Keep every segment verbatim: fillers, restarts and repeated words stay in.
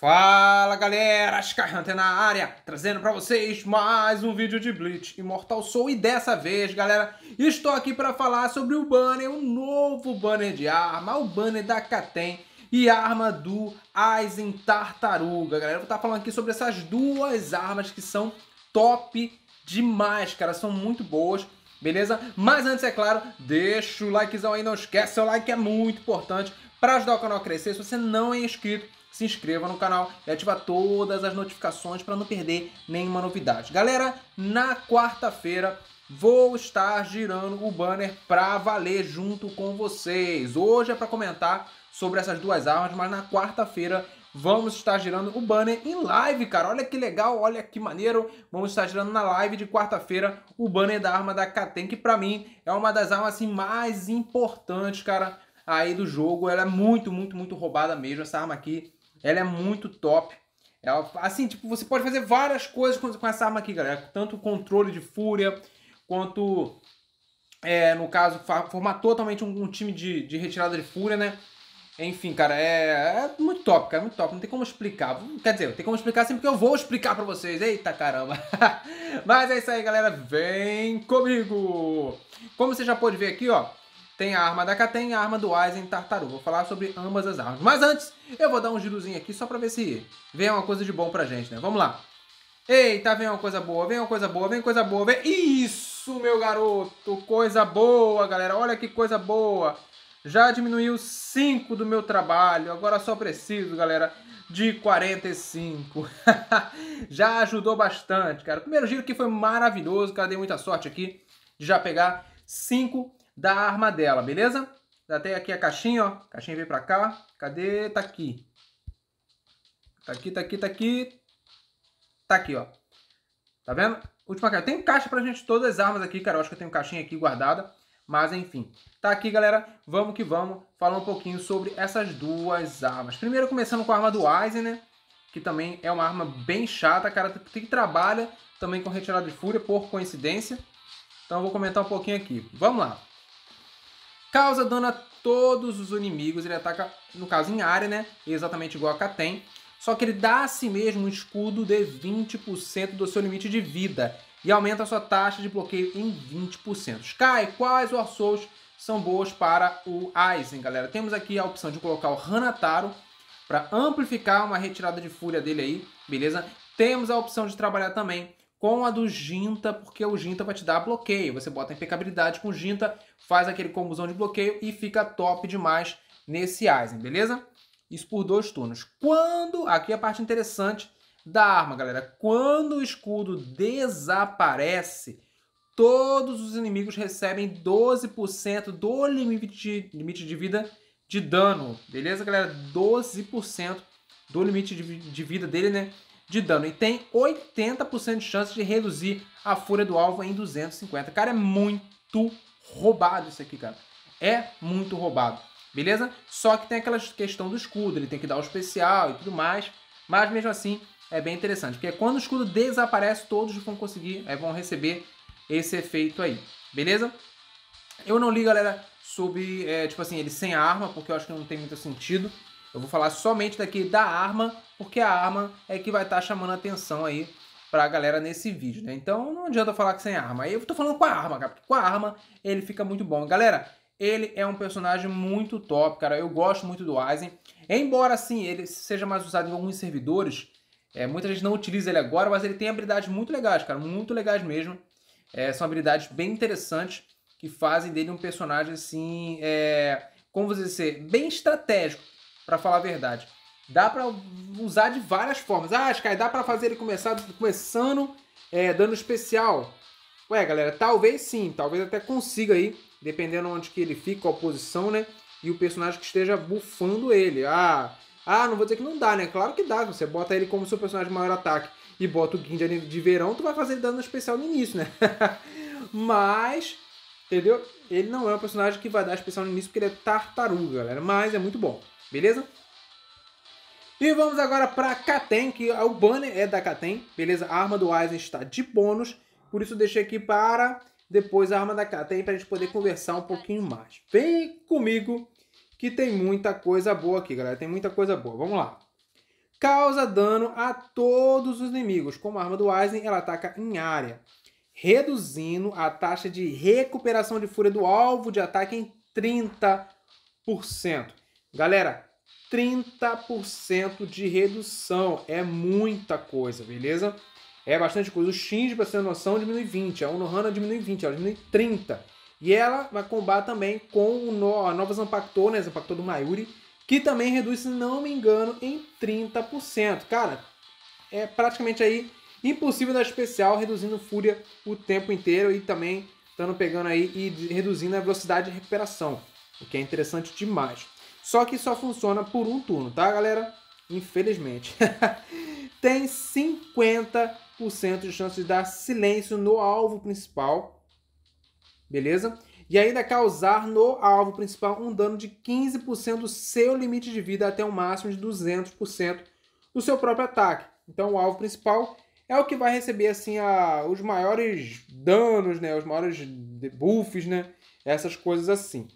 Fala galera, Skyhunter na área, trazendo pra vocês mais um vídeo de Bleach Immortal Soul. E dessa vez, galera, estou aqui para falar sobre o banner, o novo banner de arma, o banner da Katen e a arma do Aizen Tartaruga. Galera, eu vou estar falando aqui sobre essas duas armas que são top demais, cara, são muito boas. Beleza? Mas antes, é claro, deixa o likezão aí, não esquece, seu like é muito importante para ajudar o canal a crescer. Se você não é inscrito, se inscreva no canal e ativa todas as notificações para não perder nenhuma novidade. Galera, na quarta-feira vou estar girando o banner para valer junto com vocês. Hoje é para comentar sobre essas duas armas, mas na quarta-feira vamos estar girando o banner em live, cara. Olha que legal, olha que maneiro. Vamos estar girando na live de quarta-feira o banner da arma da Katen, que pra mim é uma das armas assim mais importantes, cara, aí do jogo. Ela é muito, muito, muito roubada mesmo. Essa arma aqui, ela é muito top. Ela, assim, tipo, você pode fazer várias coisas com, com essa arma aqui, galera. Tanto controle de fúria, quanto, é, no caso, formar totalmente um, um time de, de retirada de fúria, né? Enfim, cara, é, é muito top, cara, muito top, não tem como explicar, quer dizer, tem como explicar sempre que eu vou explicar pra vocês, eita caramba, mas é isso aí, galera, vem comigo! Como você já pode ver aqui, ó, tem a arma da Katen e a arma do Aizen Tartaruga, vou falar sobre ambas as armas, mas antes eu vou dar um girozinho aqui só pra ver se vem uma coisa de bom pra gente, né, vamos lá, eita, vem uma coisa boa, vem uma coisa boa, vem coisa boa, vem, isso, meu garoto, coisa boa, galera, olha que coisa boa! Já diminuiu cinco do meu trabalho, agora só preciso, galera, de quarenta e cinco. Já ajudou bastante, cara. O primeiro giro aqui foi maravilhoso, cara, dei muita sorte aqui de já pegar cinco da arma dela, beleza? Já tem aqui a caixinha, ó. A caixinha veio pra cá. Cadê? Tá aqui. Tá aqui, tá aqui, tá aqui. Tá aqui, ó. Tá vendo? Última caixa. Tem caixa pra gente todas as armas aqui, cara. Eu acho que eu tenho caixinha aqui guardada. Mas enfim, tá aqui, galera, vamos que vamos falar um pouquinho sobre essas duas armas. Primeiro começando com a arma do Aizen, né, que também é uma arma bem chata, cara, que trabalha também com retirada de fúria, por coincidência. Então eu vou comentar um pouquinho aqui, vamos lá. Causa dano a todos os inimigos, ele ataca, no caso, em área, né, exatamente igual a Katen. Só que ele dá a si mesmo um escudo de vinte por cento do seu limite de vida e aumenta a sua taxa de bloqueio em vinte por cento. Sky, quais War Souls são boas para o Aizen, galera? Temos aqui a opção de colocar o Hanataro para amplificar uma retirada de fúria dele aí, beleza? Temos a opção de trabalhar também com a do Jinta, porque o Jinta vai te dar bloqueio. Você bota a impecabilidade com o Jinta, faz aquele combuzão de bloqueio e fica top demais nesse Aizen, beleza? Isso por dois turnos. Quando... Aqui é a parte interessante da arma, galera. Quando o escudo desaparece, todos os inimigos recebem doze por cento do limite, limite de vida de dano. Beleza, galera? doze por cento do limite de, de vida dele, né? De dano. E tem oitenta por cento de chance de reduzir a fúria do alvo em duzentos e cinquenta. Cara, é muito roubado isso aqui, cara. É muito roubado. Beleza? Só que tem aquela questão do escudo. Ele tem que dar o especial e tudo mais. Mas mesmo assim... é bem interessante, porque quando o escudo desaparece, todos vão conseguir, é, vão receber esse efeito aí, beleza? Eu não li, galera, sobre, é, tipo assim, ele sem a arma, porque eu acho que não tem muito sentido. Eu vou falar somente daqui da arma, porque a arma é que vai estar tá chamando a atenção aí pra galera nesse vídeo, né? Então não adianta eu falar que sem arma. Eu tô falando com a arma, cara, porque com a arma ele fica muito bom. Galera, ele é um personagem muito top, cara. Eu gosto muito do Aizen. Embora, assim, ele seja mais usado em alguns servidores... É, muita gente não utiliza ele agora, mas ele tem habilidades muito legais, cara, muito legais mesmo. É, são habilidades bem interessantes que fazem dele um personagem, assim, é, como você dizer, bem estratégico, pra falar a verdade. Dá pra usar de várias formas. Ah, Sky, dá pra fazer ele começar começando é, dando especial. Ué, galera, talvez sim, talvez até consiga aí, dependendo onde que ele fica, qual posição, né, e o personagem que esteja bufando ele. Ah... Ah, não vou dizer que não dá, né? Claro que dá. Você bota ele como seu personagem de maior ataque e bota o Guindá de verão, tu vai fazer dano especial no início, né? Mas, entendeu? Ele não é um personagem que vai dar especial no início porque ele é tartaruga, galera. Mas é muito bom, beleza? E vamos agora pra Katen, que o banner é da Katen, beleza? A arma do Aizen está de bônus, por isso eu deixei aqui para depois a arma da Katen pra gente poder conversar um pouquinho mais. Vem comigo! Que tem muita coisa boa aqui, galera. Tem muita coisa boa. Vamos lá. Causa dano a todos os inimigos. Como a arma do Aizen, ela ataca em área, reduzindo a taxa de recuperação de fúria do alvo de ataque em trinta por cento. Galera, trinta por cento de redução é muita coisa, beleza? É bastante coisa. O Shinji, para você ter noção, diminui vinte. A Unohana diminui vinte, ela diminui trinta. E ela vai combater também com o no, a nova Zanpacto, né? Zanpacto do Mayuri, que também reduz, se não me engano, em trinta por cento. Cara, é praticamente aí impossível da especial, reduzindo fúria o tempo inteiro e também estando pegando aí e reduzindo a velocidade de recuperação, o que é interessante demais. Só que só funciona por um turno, tá, galera? Infelizmente. Tem cinquenta por cento de chance de dar silêncio no alvo principal, beleza? E ainda causar no alvo principal um dano de quinze por cento do seu limite de vida até um máximo de duzentos por cento do seu próprio ataque. Então o alvo principal é o que vai receber assim a, os maiores danos, né? Os maiores debuffs, né? Essas coisas assim.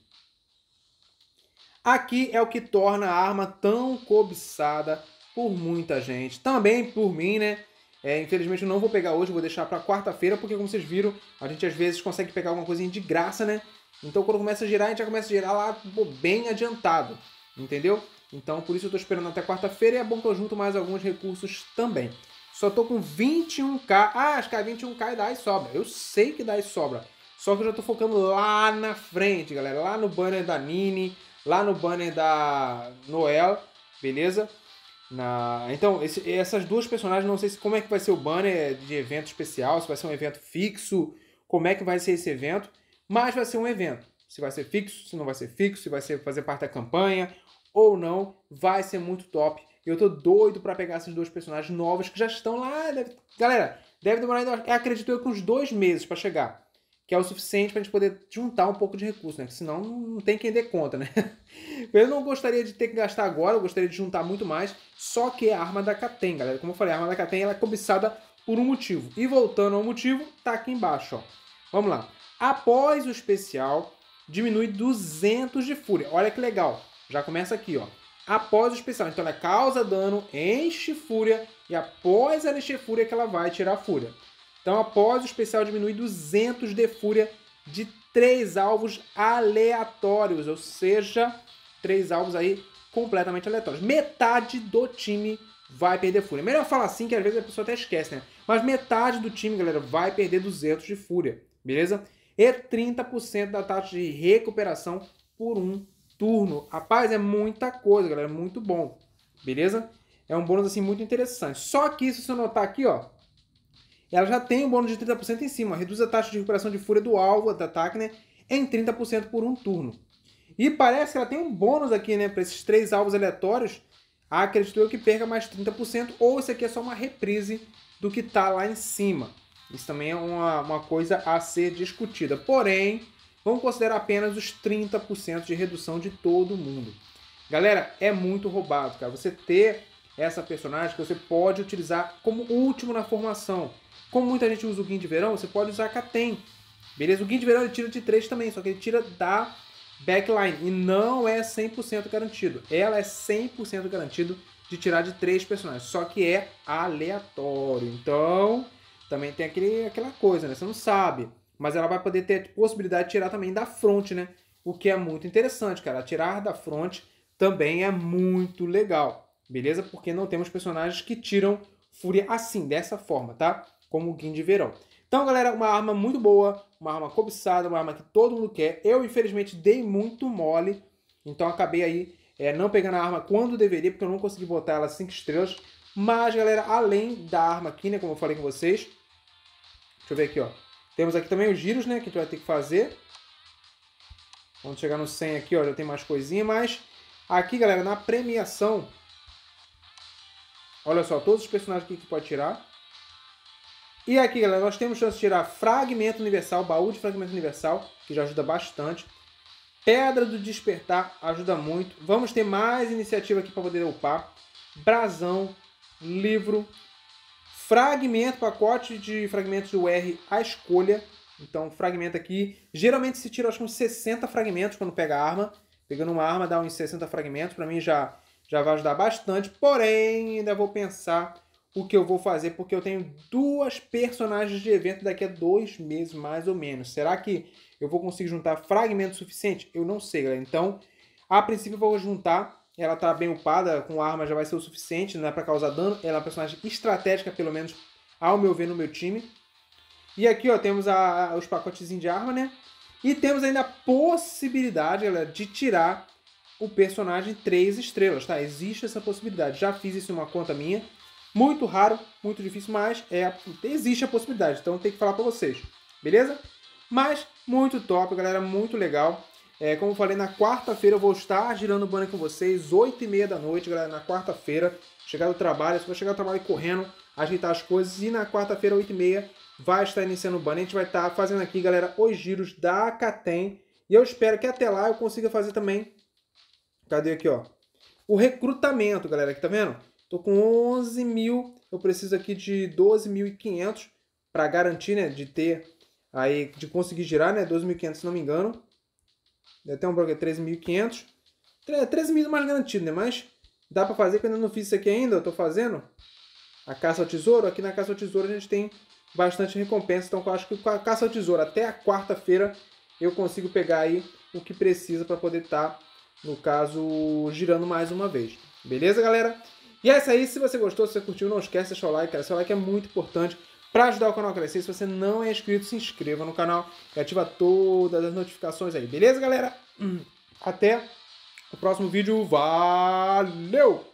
Aqui é o que torna a arma tão cobiçada por muita gente. Também por mim, né? É, infelizmente eu não vou pegar hoje, vou deixar para quarta-feira, porque como vocês viram, a gente às vezes consegue pegar alguma coisinha de graça, né? Então quando começa a girar, a gente já começa a girar lá bem adiantado, entendeu? Então por isso eu tô esperando até quarta-feira e é bom que eu junto mais alguns recursos também. Só tô com vinte e um K, ah, acho que é vinte e um K e dá e sobra, eu sei que dá e sobra. Só que eu já tô focando lá na frente, galera, lá no banner da Nini, lá no banner da Noel, beleza? Na... Então, esse, essas duas personagens, não sei se, como é que vai ser o banner de evento especial, se vai ser um evento fixo, como é que vai ser esse evento, mas vai ser um evento. Se vai ser fixo, se não vai ser fixo, se vai ser fazer parte da campanha ou não, vai ser muito top. Eu tô doido pra pegar esses dois personagens novos que já estão lá. Deve... Galera, deve demorar, ainda, acredito eu, que uns dois meses pra chegar, que é o suficiente pra gente poder juntar um pouco de recurso, né? Porque senão não tem quem dê conta, né? Eu não gostaria de ter que gastar agora, eu gostaria de juntar muito mais, só que a arma da Katen, galera. Como eu falei, a arma da Katen, ela é cobiçada por um motivo. E voltando ao motivo, tá aqui embaixo, ó. Vamos lá. Após o especial, diminui duzentos de fúria. Olha que legal. Já começa aqui, ó. Após o especial. Então ela causa dano, enche fúria, e após ela encher fúria que ela vai tirar fúria. Então, após o especial, diminui duzentos de fúria de três alvos aleatórios. Ou seja, três alvos aí completamente aleatórios. Metade do time vai perder fúria. Melhor falar assim, que às vezes a pessoa até esquece, né? Mas metade do time, galera, vai perder duzentos de fúria. Beleza? E trinta por cento da taxa de recuperação por um turno. Rapaz, é muita coisa, galera. Muito bom. Beleza? É um bônus, assim, muito interessante. Só que, se você notar aqui, ó, ela já tem um bônus de trinta por cento em cima, reduz a taxa de recuperação de fúria do alvo, do ataque, né, em trinta por cento por um turno. E parece que ela tem um bônus aqui, né, para esses três alvos aleatórios, acredito eu que perca mais trinta por cento, ou isso aqui é só uma reprise do que tá lá em cima. Isso também é uma, uma coisa a ser discutida. Porém, vamos considerar apenas os trinta por cento de redução de todo mundo. Galera, é muito roubado, cara. Você ter essa personagem que você pode utilizar como último na formação. Como muita gente usa o Guindá de verão, você pode usar a Katen. Beleza? O Guindá de verão ele tira de três também, só que ele tira da backline. E não é cem por cento garantido. Ela é cem por cento garantido de tirar de três personagens. Só que é aleatório. Então, também tem aquele, aquela coisa, né? Você não sabe. Mas ela vai poder ter a possibilidade de tirar também da front, né? O que é muito interessante, cara. Tirar da front também é muito legal. Beleza? Porque não temos personagens que tiram fúria assim, dessa forma, tá? Como o Guindá de verão. Então, galera, uma arma muito boa, uma arma cobiçada, uma arma que todo mundo quer. Eu, infelizmente, dei muito mole, então acabei aí é, não pegando a arma quando deveria, porque eu não consegui botar ela cinco estrelas. Mas, galera, além da arma aqui, né, como eu falei com vocês, deixa eu ver aqui, ó. Temos aqui também os giros, né, que a gente vai ter que fazer. Vamos chegar no cem aqui, ó, já tem mais coisinha, mas aqui, galera, na premiação, olha só, todos os personagens aqui que pode tirar. E aqui, galera, nós temos chance de tirar Fragmento Universal, Baú de Fragmento Universal, que já ajuda bastante. Pedra do Despertar ajuda muito. Vamos ter mais iniciativa aqui para poder upar. Brasão, Livro, Fragmento, pacote de fragmentos do R à escolha. Então, fragmento aqui. Geralmente se tira, acho que uns sessenta fragmentos quando pega a arma. Pegando uma arma dá uns sessenta fragmentos. Para mim já... já vai ajudar bastante, porém ainda vou pensar o que eu vou fazer, porque eu tenho duas personagens de evento daqui a dois meses, mais ou menos. Será que eu vou conseguir juntar fragmento suficiente? Eu não sei, galera. Então, a princípio eu vou juntar. Ela tá bem upada, com arma já vai ser o suficiente, não é pra causar dano. Ela é uma personagem estratégica, pelo menos, ao meu ver, no meu time. E aqui, ó, temos a, os pacotezinhos de arma, né? E temos ainda a possibilidade, galera, de tirar o personagem três estrelas, tá? Existe essa possibilidade. Já fiz isso em uma conta minha. Muito raro, muito difícil, mas é, existe a possibilidade, então tem que falar para vocês, beleza? Mas muito top, galera, muito legal. É, como eu falei, na quarta-feira eu vou estar girando o banner com vocês, oito e meia da noite, galera, na quarta-feira. Chegar do trabalho, eu vou chegar do trabalho correndo, ajeitar as coisas, e na quarta-feira, oito e meia, vai estar iniciando o banner. A gente vai estar fazendo aqui, galera, os giros da Katen, e eu espero que até lá eu consiga fazer também, cadê aqui, ó, o recrutamento, galera, aqui, tá vendo? Tô com onze mil, eu preciso aqui de doze mil e quinhentos para garantir, né, de ter aí, de conseguir girar, né, doze mil e quinhentos se não me engano. Deu até um bloco, é treze mil e quinhentos. treze mil mais garantido, né, mas dá para fazer, que eu ainda não fiz isso aqui ainda, eu tô fazendo a caça ao tesouro. Aqui na caça ao tesouro a gente tem bastante recompensa, então eu acho que com a caça ao tesouro até a quarta-feira eu consigo pegar aí o que precisa para poder estar, no caso, girando mais uma vez. Beleza, galera? E é isso aí, se você gostou, se você curtiu, não esquece de deixar o like, cara. Seu like é muito importante para ajudar o canal a crescer. Se você não é inscrito, se inscreva no canal e ativa todas as notificações aí. Beleza, galera? Até o próximo vídeo. Valeu!